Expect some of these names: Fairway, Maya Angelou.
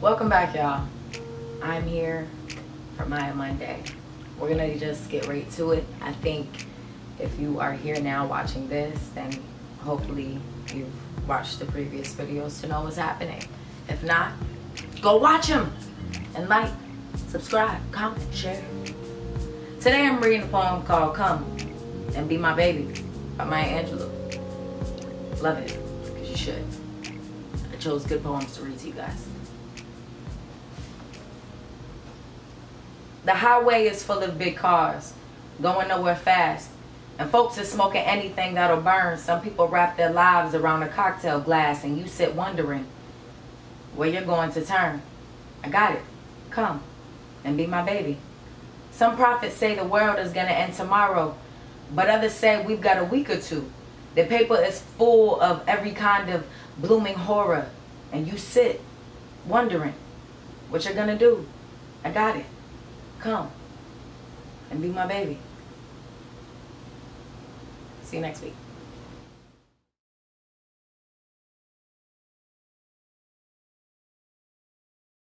Welcome back, y'all. I'm here for Maya Monday. We're gonna just get right to it. I think if you are here now watching this, then hopefully you've watched the previous videos to know what's happening. If not, go watch them and like, subscribe, comment, share. Today I'm reading a poem called Come and Be My Baby by Maya Angelou. Love it, because you should. I chose good poems to read to you guys. The highway is full of big cars, going nowhere fast, and folks is smoking anything that'll burn. Some people wrap their lives around a cocktail glass, and you sit wondering where you're going to turn. I got it. Come and be my baby. Some prophets say the world is going to end tomorrow, but others say we've got a week or two. The paper is full of every kind of blooming horror, and you sit wondering what you're going to do. I got it. Come and be my baby. See you next week.